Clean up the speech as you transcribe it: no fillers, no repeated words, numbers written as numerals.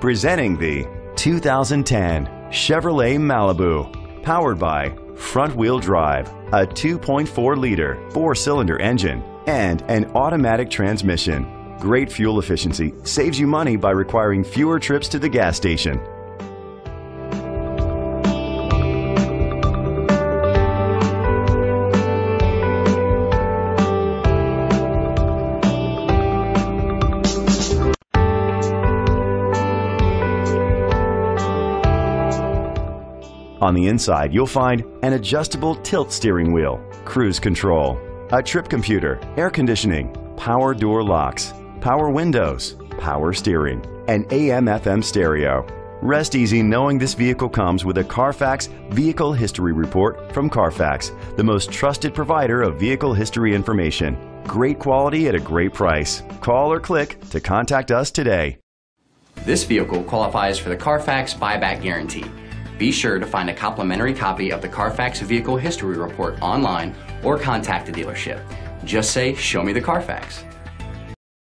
Presenting the 2010 Chevrolet Malibu, powered by front-wheel drive, a 2.4-liter four-cylinder engine, and an automatic transmission. Great fuel efficiency saves you money by requiring fewer trips to the gas station. On the inside, you'll find an adjustable tilt steering wheel, cruise control, a trip computer, air conditioning, power door locks, power windows, power steering, and AM/FM stereo. Rest easy knowing this vehicle comes with a Carfax Vehicle History Report from Carfax, the most trusted provider of vehicle history information. Great quality at a great price. Call or click to contact us today. This vehicle qualifies for the Carfax Buyback Guarantee. Be sure to find a complimentary copy of the Carfax Vehicle History Report online or contact the dealership. Just say, "Show me the Carfax."